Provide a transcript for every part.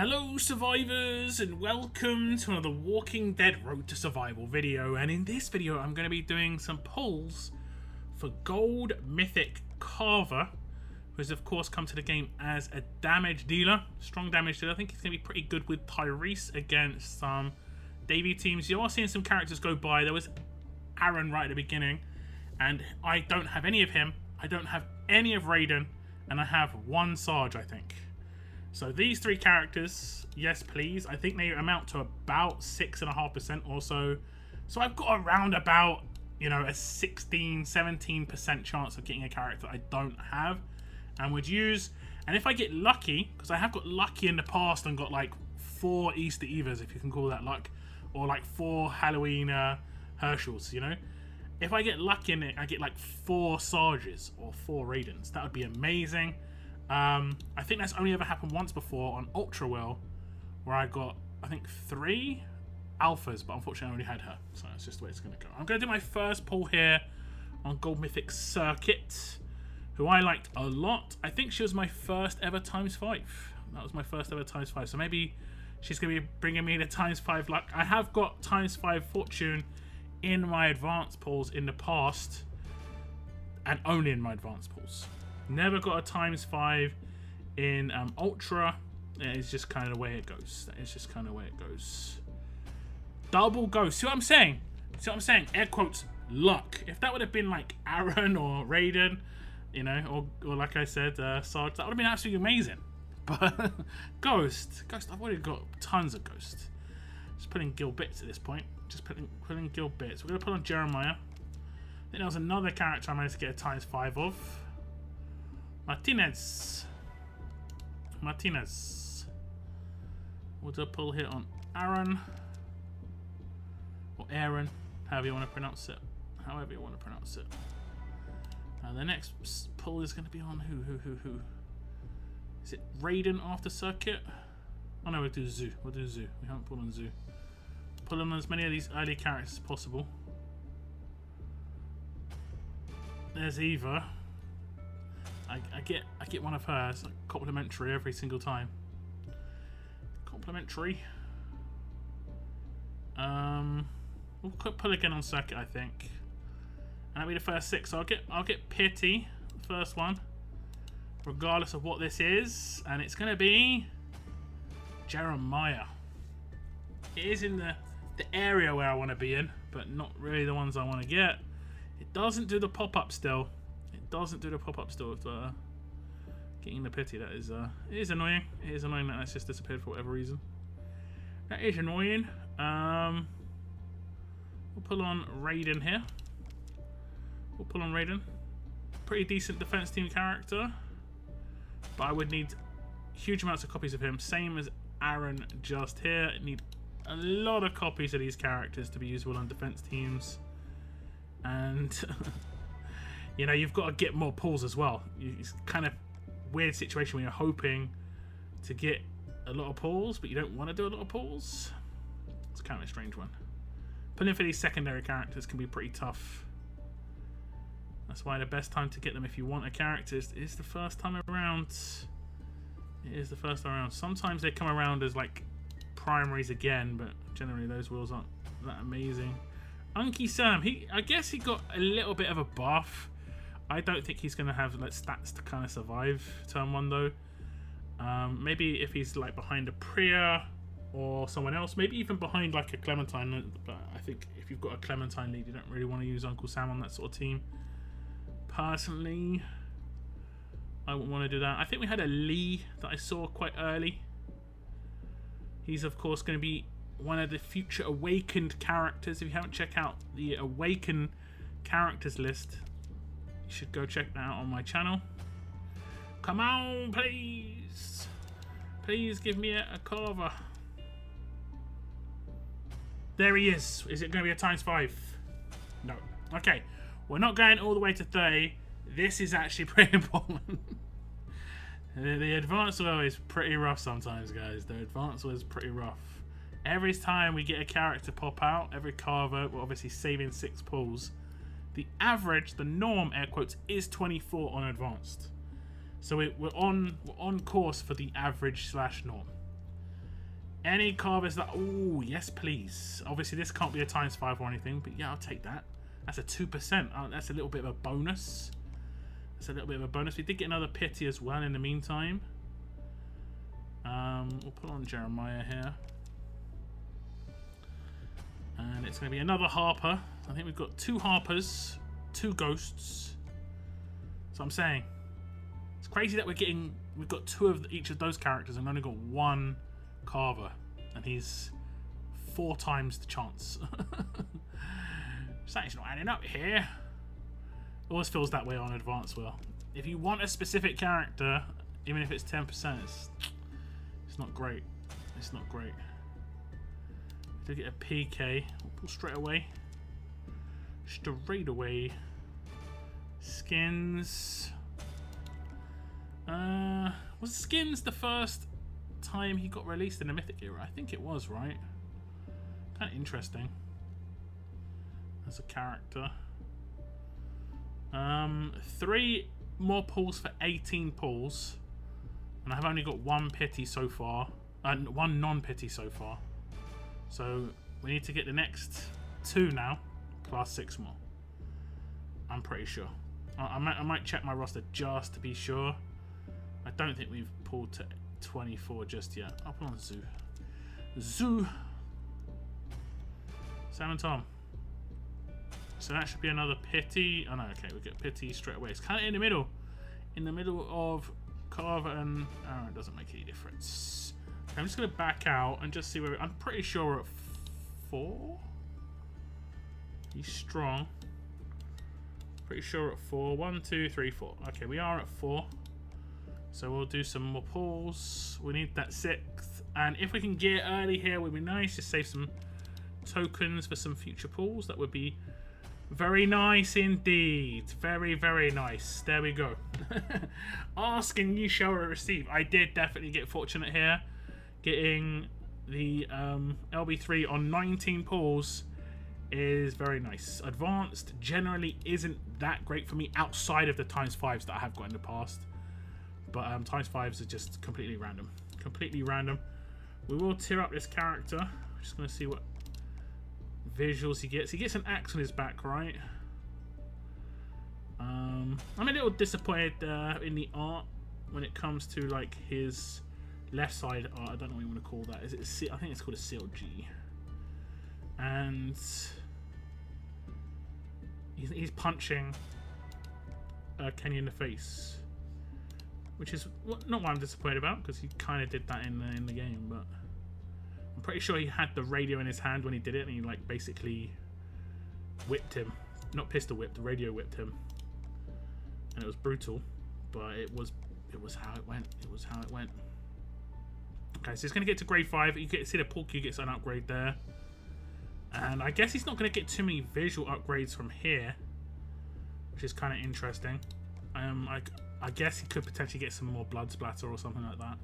Hello survivors and welcome to another Walking Dead Road to Survival video, and in this video I'm going to be doing some polls for Gold Mythic Carver, who has of course come to the game as a damage dealer, strong damage dealer. I think he's going to be pretty good with Tyrese against some Davey teams. You are seeing some characters go by. There was Aaron right at the beginning and I don't have any of him, I don't have any of Raiden, and I have one Sarge I think. So these three characters, yes please, I think they amount to about 6.5% or so. So I've got around about, you know, a 16, 17% chance of getting a character I don't have and would use. And if I get lucky, because I have got lucky in the past and got like 4 Easter Evas, if you can call that luck, or like 4 Halloween Herschels, you know. If I get lucky in it, I get like 4 Sarges or 4 Raidens. That would be amazing. I think that's only ever happened once before on Ultra Will, where I got, I think, 3 Alphas, but unfortunately I already had her, so that's just the way it's going to go. I'm going to do my first poll here on Gold Mythic Circuit, who I liked a lot. I think she was my first ever ×5. That was my first ever ×5, so maybe she's going to be bringing me the ×5 luck. I have got ×5 fortune in my advanced polls in the past, and only in my advanced polls. Never got a ×5 in Ultra. It's just kind of the way it goes. It's just kind of way it goes. Double ghost. See what I'm saying? See what I'm saying? Air quotes, luck. If that would have been like Aaron or Raiden, you know, or like I said, Sarge, that would have been absolutely amazing. But ghost. I've already got tons of ghosts. Just putting guild bits at this point. Just putting guild bits. We're going to put on Jeremiah. I think there was another character I managed to get a ×5 of. Martinez. We'll do a pull here on Aaron. Or Aaron, however you want to pronounce it. However you want to pronounce it. And the next pull is going to be on who? Is it Raiden after Circuit? Oh no, we'll do Zu. We'll do Zu. We haven't pulled on Zu. Pull on as many of these early characters as possible. There's Eva. I get one of hers, like complimentary every single time. Complimentary. We'll pull again on Circuit, I think. And that'll be the first 6. So I'll get Pity, the first one, regardless of what this is, and it's gonna be Jeremiah. It is in the area where I want to be in, but not really the ones I want to get. It doesn't do the pop-up still. Doesn't do the pop-up still. Getting the Pity, that is it is annoying. It is annoying that that's just disappeared for whatever reason. That is annoying. We'll pull on Raiden here. We'll pull on Raiden. Pretty decent defense team character, but I would need huge amounts of copies of him. Same as Aaron just here. I need a lot of copies of these characters to be usable on defense teams. And you know, you've got to get more pulls as well. It's kind of weird situation when you're hoping to get a lot of pulls, but you don't want to do a lot of pulls. It's kind of a strange one. Pulling for these secondary characters can be pretty tough. That's why the best time to get them if you want a character is the first time around. It is the first time around. Sometimes they come around as like primaries again, but generally those wheels aren't that amazing. Uncle Sam, I guess he got a little bit of a buff. I don't think he's going to have like stats to kind of survive turn 1 though. Maybe if he's like behind a Priya or someone else, maybe even behind like a Clementine. But I think if you've got a Clementine lead, you don't really want to use Uncle Sam on that sort of team. Personally, I wouldn't want to do that. I think we had a Lee that I saw quite early. He's of course going to be one of the future Awakened characters. If you haven't checked out the Awakened characters list, you should go check that out on my channel. Come on, please. Please give me a Carver. There he is. Is it going to be a ×5? No. Okay. We're not going all the way to 30. This is actually pretty important. The advanced well is pretty rough sometimes, guys. The advanced well is pretty rough. Every time we get a character pop out, every Carver, we're obviously saving 6 pulls. The average, the norm, air quotes, is 24 on advanced. So we're on course for the average / norm. Any Carver's that... Oh, yes, please. Obviously, this can't be a ×5 or anything, but yeah, I'll take that. That's a 2%. Oh, that's a little bit of a bonus. That's a little bit of a bonus. We did get another pity as well in the meantime. We'll put on Jeremiah here. And it's going to be another Harper. I think we've got 2 Harpers, 2 Ghosts. That's what I'm saying. It's crazy that we're getting... We've got 2 of each of those characters and only got 1... Carver, and he's 4 times the chance. Something's not adding up here. Always feels that way on Advance Wheel. If you want a specific character, even if it's 10%, it's not great. It's not great. Did get a PK. We'll pull straight away. Straight away. Skins. Was Skins the first time he got released in the Mythic era? I think it was, right? Kind of interesting as a character. 3 more pulls for 18 pulls, and I've only got 1 pity so far, and 1 non-pity so far. So we need to get the next 2 now, class 6 more. I'm pretty sure. I might check my roster just to be sure. I don't think we've pulled to 24 just yet. I'll put on Zu. Zu. Sam and Tom. So that should be another pity. Oh no, okay, we get pity straight away. It's kind of in the middle. In the middle of Carver and Aaron. It doesn't make any difference. Okay, I'm just going to back out and just see where... I'm pretty sure we're at 4. He's strong. Pretty sure we're at 4. 1, 2, 3, 4. Okay, we are at 4. So we'll do some more pulls. We need that 6th. And if we can get early here, would be nice. Just save some tokens for some future pulls. That would be very nice indeed. Very, very nice. There we go. Ask and you shall receive. I did definitely get fortunate here. Getting the LB3 on 19 pulls is very nice. Advanced generally isn't that great for me outside of the ×5s that I have got in the past. But ×5s are just completely random. Completely random. We will tear up this character. I'm just going to see what visuals he gets. He gets an axe on his back, right? I'm a little disappointed in the art when it comes to like his left side art. I don't know what you want to call that. Is it? I think it's called a CLG. And he's punching Kenny in the face. Which is not what I'm disappointed about, because he kind of did that in the game, but I'm pretty sure he had the radio in his hand when he did it, and he like basically whipped him. Not pistol whipped, radio whipped him, and it was brutal. But it was how it went. It was how it went. Okay, so he's gonna get to grade 5. You get see the Porky gets an upgrade there, and I guess he's not gonna get too many visual upgrades from here, which is kind of interesting. I guess he could potentially get some more blood splatter or something like that.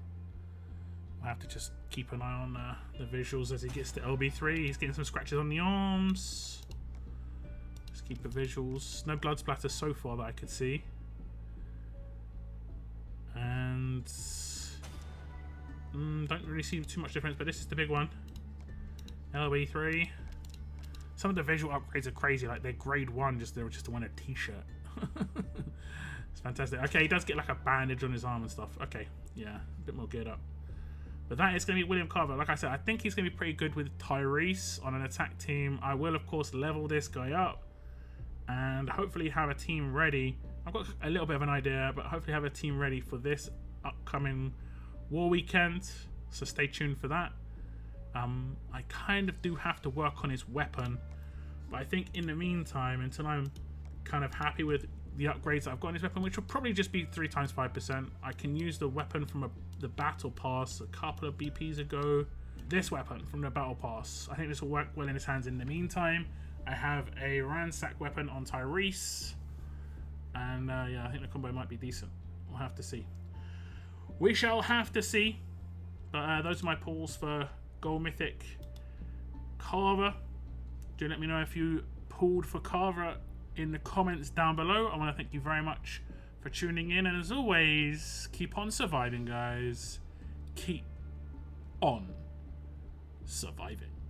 I have to just keep an eye on the visuals as he gets to LB3. He's getting some scratches on the arms. Just keep the visuals. No blood splatter so far that I could see. And don't really see too much difference, but this is the big one. LB3. Some of the visual upgrades are crazy. Like they're grade 1, they were just wearing a t-shirt. It's fantastic. Okay, he does get like a bandage on his arm and stuff. Okay, yeah, a bit more geared up. But that is going to be William Carver. Like I said, I think he's going to be pretty good with Tyrese on an attack team. I will, of course, level this guy up and hopefully have a team ready. I've got a little bit of an idea, but hopefully have a team ready for this upcoming War Weekend. So stay tuned for that. I kind of do have to work on his weapon, but I think in the meantime, until I'm kind of happy with the upgrades that I've got on his weapon, which will probably just be 3 × 5%. I can use the weapon from the battle pass a couple of BPs ago. This weapon from the battle pass, I think this will work well in his hands. In the meantime, I have a ransack weapon on Tyrese, and yeah, I think the combo might be decent. We'll have to see. We shall have to see. But those are my pulls for Gold Mythic Carver. Do let me know if you pulled for Carver in the comments down below. I want to thank you very much for tuning in, and as always, keep on surviving, guys. Keep on surviving.